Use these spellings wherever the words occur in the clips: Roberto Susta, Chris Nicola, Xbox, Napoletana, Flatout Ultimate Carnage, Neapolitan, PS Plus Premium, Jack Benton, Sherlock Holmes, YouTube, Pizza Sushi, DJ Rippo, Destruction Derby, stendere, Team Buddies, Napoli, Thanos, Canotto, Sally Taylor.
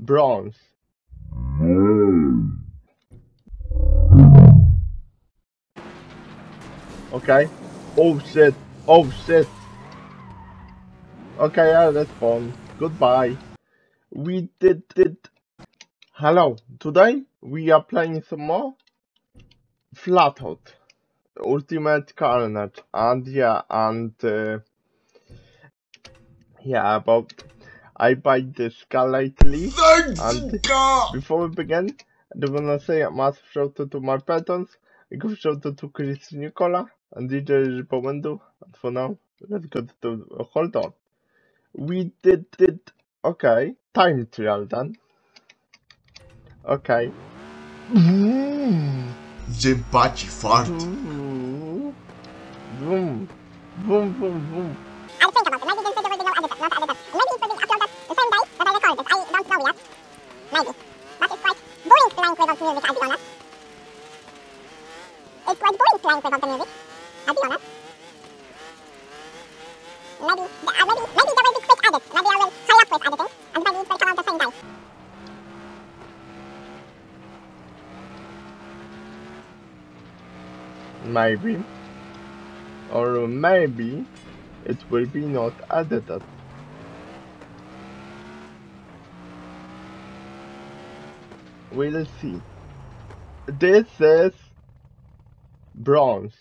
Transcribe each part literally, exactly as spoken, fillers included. bronze. Okay. Oh shit. Oh shit. Okay, yeah, that's fun. Goodbye. We did it. Hello. Today we are playing some more Flatout Ultimate Carnage, and yeah, and uh, yeah, about I buy this car lately. And before we begin, I do wanna say a massive shout out to my patrons. A good shout out to Chris Nicola and D J Rippo. And for now, let's go to uh, hold on. We did it. Okay, time trial then. Okay. Mm. Zimbachi fart. Boom. Boom. Boom. Boom. Boom. I think about it. Maybe this video will be no edited, not edited. Maybe it will be uploaded the same day that I recorded. I don't know yet. Maybe. But it's quite boring playing without music, I'll be honest. It's quite boring playing without the music, I'll be honest. Maybe, uh, maybe, maybe there will be quick edits. Maybe I will hurry up with editing, and maybe it will come out the same day. Maybe, or maybe it will be not edited. We'll see. This is bronze.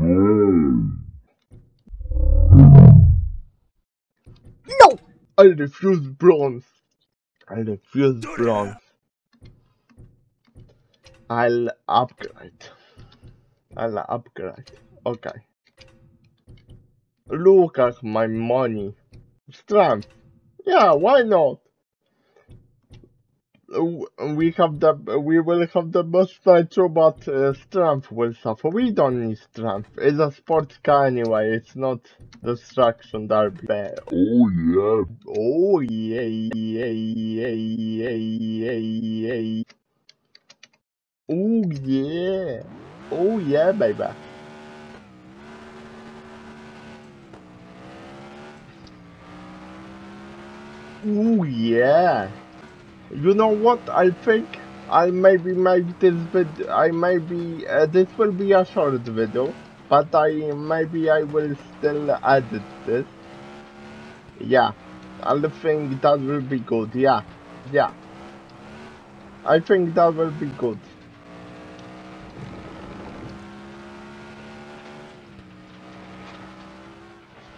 No, I refuse bronze. I refuse bronze. I'll upgrade. I'll upgrade. Okay. Look at my money. Strength. Yeah, why not? We have the. We will have the best nitro, but uh, strength will suffer. We don't need strength. It's a sports car anyway. It's not Destruction Derby. Oh yeah. Oh yeah. yeah, yeah, yeah, yeah, yeah. Oh yeah. Oh yeah, baby. Oh yeah. You know what? I think I maybe make this video. I maybe uh, this will be a short video, but I maybe I will still edit this. Yeah, I think that will be good. Yeah, yeah. I think that will be good.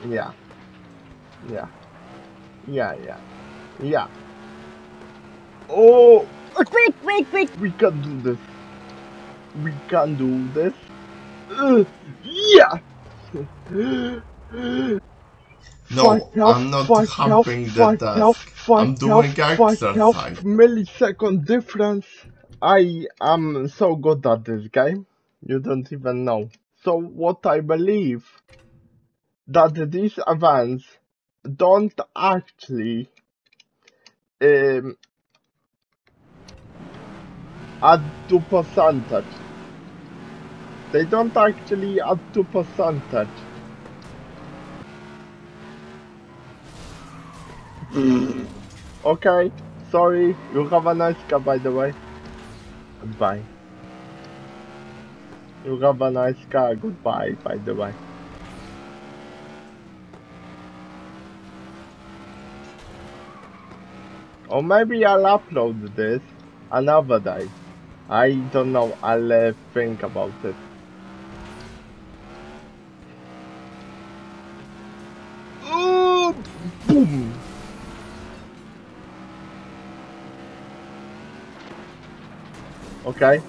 Yeah, yeah, yeah, yeah, yeah. Oh, wait, wait, wait! We can do this. We can do this. Uh, yeah. No, five I'm not having the task. I'm doing exercise. Millisecond difference. I am so good at this game. You don't even know. So what I believe. That these events don't actually um, add to percentage. They don't actually add to percentage. Mm. Okay, sorry. You have a nice car, by the way. Goodbye. You have a nice car. Goodbye, by the way. Or maybe I'll upload this another day. I don't know, I'll uh, think about it. Oh, boom! Okay.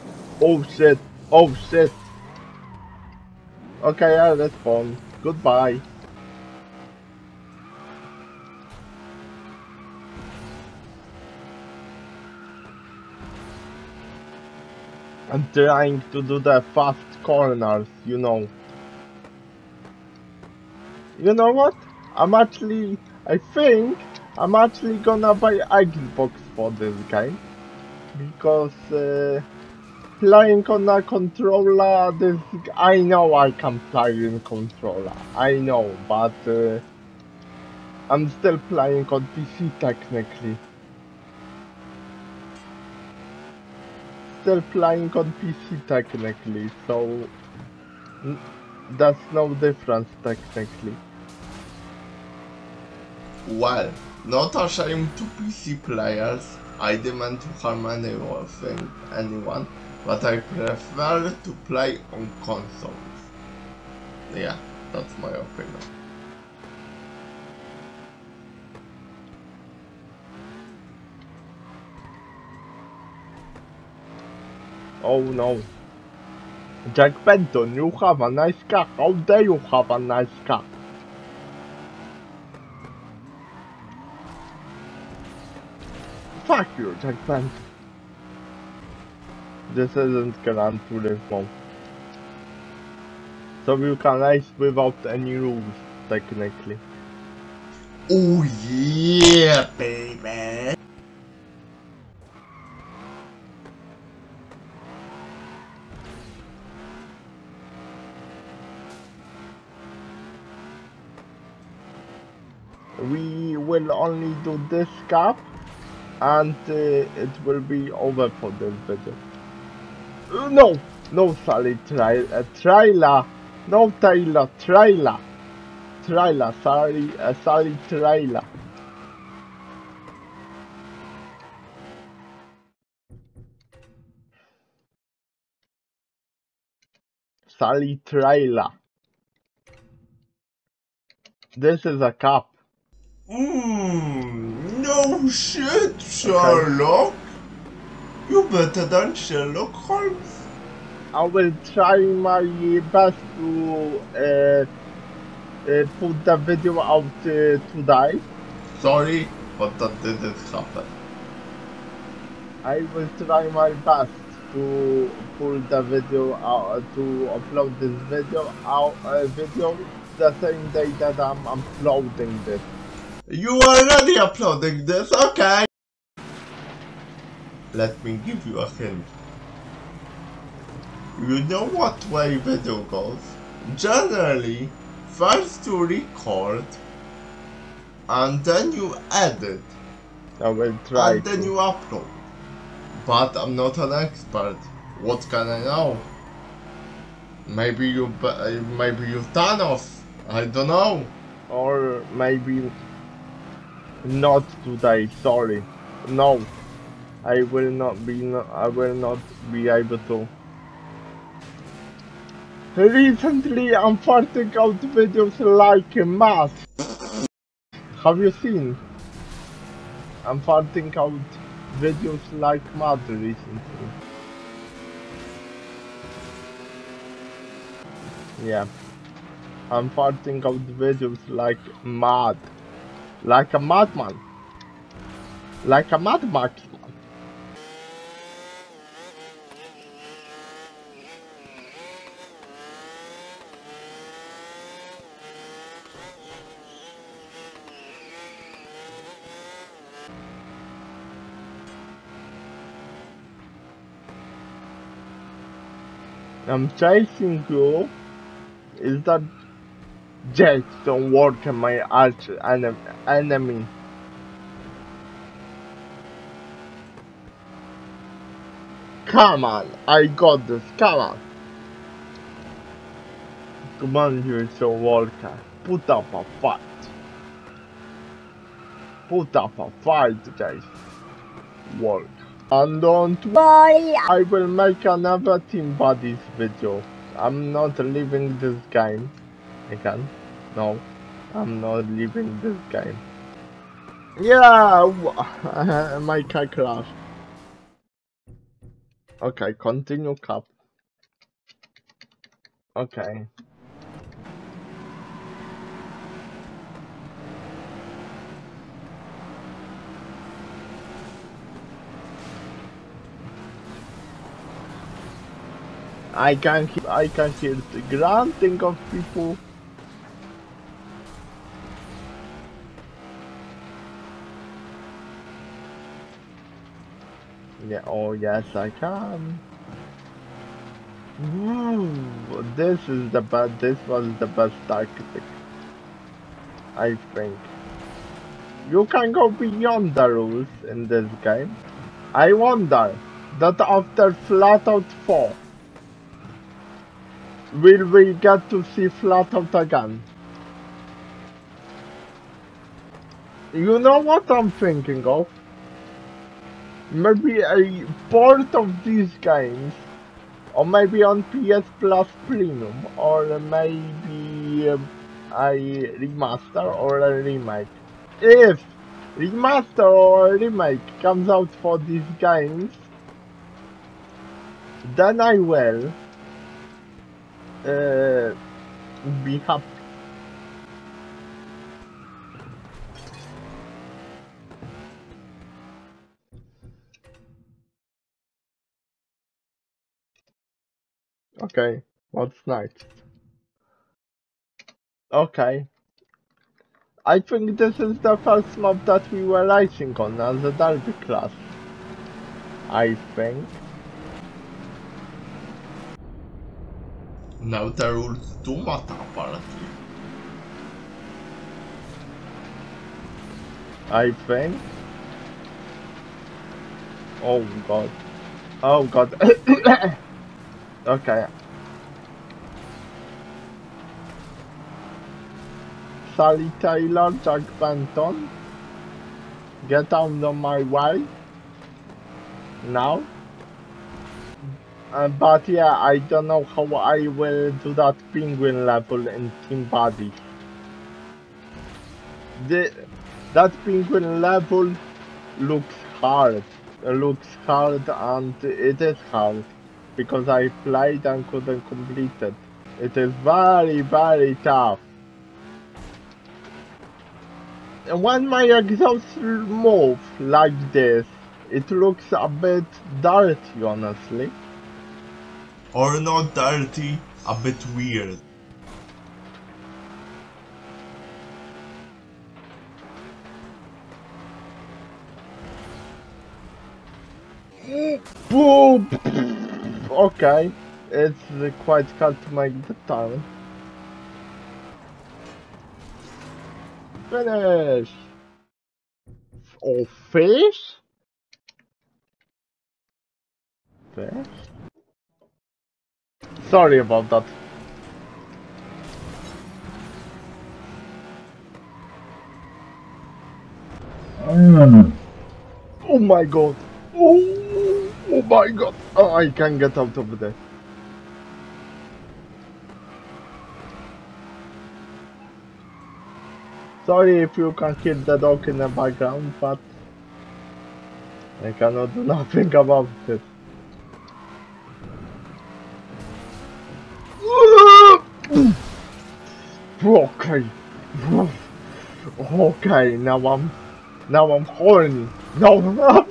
Oh shit, oh shit. Okay, yeah, that's fun. Goodbye. I'm trying to do the fast corners, you know. You know what? I'm actually, I think, I'm actually gonna buy Xbox for this game. Because uh, playing on a controller, this, I know I can play in controller. I know, but uh, I'm still playing on P C technically. still flying on P C technically, so that's no difference technically. Well, not a shame to P C players, I demand to harm anyone, anyone, but I prefer to play on consoles. Yeah, that's my opinion. Oh no. Jack Benton, you have a nice car. How dare you have a nice car? Fuck you, Jack Benton. This isn't Gran Turismo. So you can race without any rules, technically. Oh yeah, baby! We will only do this cup, and uh, it will be over for this video. Uh, no, no, Sally, tri uh, trailer, no trailer, trailer, trailer, Sally, uh, Sally, trailer. Sally, trailer. This is a cup. Mmm, no shit, Sherlock! Okay. You better than Sherlock Holmes! I will try my best to uh, uh, put the video out uh, today. Sorry, but that didn't happen. I will try my best to pull the video out, to upload this video out, uh, video the same day that I'm uploading this. You already uploading this, okay? Let me give you a hint. You know what way video goes? Generally, first you record, and then you edit. I will try. And then to. you upload. But I'm not an expert. What can I know? Maybe you, maybe you Thanos. I don't know. Or maybe. Not today, sorry. No, I will not be. No, I will not be able to. Recently, I'm farting out videos like a mad. Have you seen? I'm farting out videos like mad recently. Yeah, I'm farting out videos like mad. Like a madman. Like a mad marksman. I'm chasing you. Is that Jack, don't work on my arch enemy. Come on, I got this, come on. Come on, you son worker. Put up a fight. Put up a fight, guys. Work. And don't worry, I will make another Team Buddies video. I'm not leaving this game. I can? No, I'm not leaving this game. Yeah, my car crashed. Okay, continue cup. Okay. I can hear, I can hear the grunting of people. Yeah, oh yes I can. Ooh, this is the best, this was the best tactic, I think. You can go beyond the rules in this game. I wonder, that after Flatout four, will we get to see Flatout again? You know what I'm thinking of? Maybe a port of these games, or maybe on P S Plus Premium, or maybe a remaster or a remake. If remaster or remake comes out for these games, then I will uh, be happy. Okay, what's next? Okay. I think this is the first map that we were racing on as a derby class. I think. Now the rules do matter, apparently. I think. Oh god. Oh god. Okay. Sally Taylor, Jack Benton, get out of my way now. Uh, but yeah, I don't know how I will do that penguin level in Team Buddies. The, that penguin level looks hard, it looks hard, and it is hard. Because I played and couldn't complete it. It is very, very tough. When my exhaust moves like this, it looks a bit dirty, honestly. Or not dirty, a bit weird. Boom! Okay, it's quite hard to make the turn. Finish! Oh, fish? Fish? Sorry about that. Mm. Oh my god! Oh! Oh my god, oh, I can't get out of there. Sorry if you can hear the dog in the background, but I cannot do nothing about it. Okay. Okay, now I'm now I'm horny. No, no.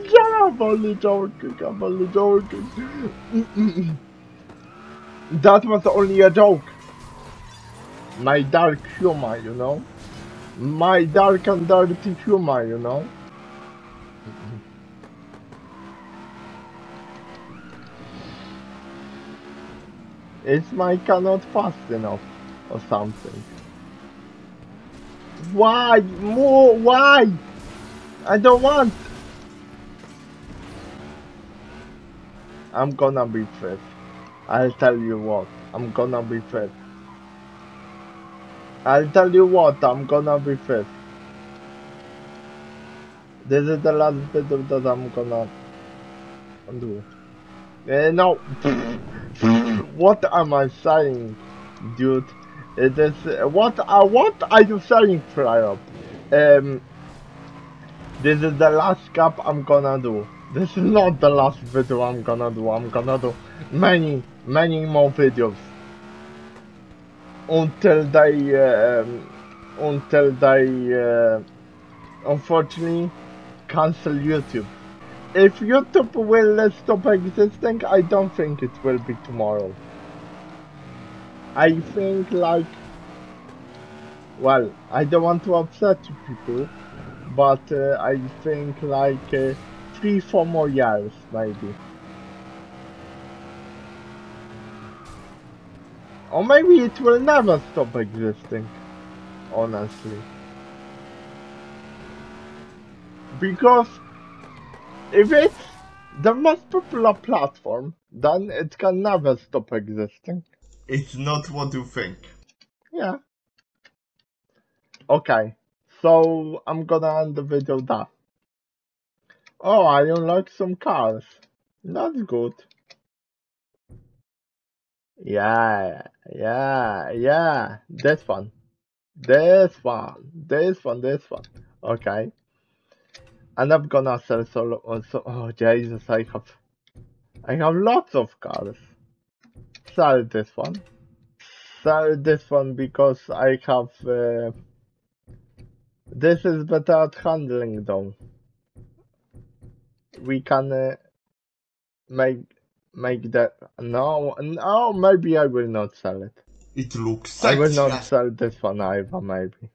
I'm only joking, I'm only joking. Mm-mm-mm. That was only a joke. My dark humor, you know? My dark and dirty humor, you know? It's my cannot fast enough, or something. Why? More? Why? I don't want. I'm gonna be fifth. I'll tell you what. I'm gonna be fifth. I'll tell you what. I'm gonna be fifth. This is the last bit of that I'm gonna do. Uh, no. What am I saying, dude? It is uh, what? Uh, what are you saying, Flatout? Um. This is the last cup I'm gonna do. This is not the last video I'm gonna do. I'm gonna do many, many more videos until they, uh, until they, uh, unfortunately, cancel YouTube. If YouTube will stop existing, I don't think it will be tomorrow. I think like, well, I don't want to upset you people, but uh, I think like. Uh, Three, four more years, maybe. Or maybe it will never stop existing, honestly. Because if it the most popular platform, then it can never stop existing. It's not what you think. Yeah. Okay, so I'm gonna end the video there. Oh, I unlocked some cars. That's good. Yeah, yeah, yeah. This one. This one. This one, this one. Okay. And I'm gonna sell solo also. Oh, Jesus, I have... I have lots of cars. Sell this one. Sell this one because I have... Uh, this is better at handling though. We can uh, make make that. No, no, maybe I will not sell it. It looks. I will not sell this one either. Maybe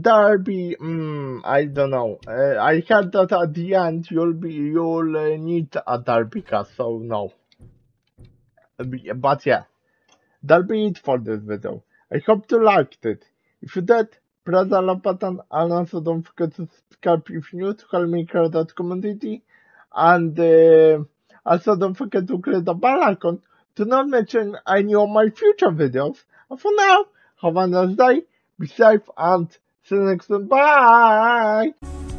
Derby. Mm, I don't know. Uh, I heard that at the end you'll be you'll uh, need a Derby car, so no. But yeah, that'll be it for this video. I hope you liked it. If you did, press the like button, and also don't forget to subscribe if you're new to help me create that community. And uh, also don't forget to click the bell icon to not mention any of my future videos. And for now, have a nice day, be safe, and see you next time. Bye!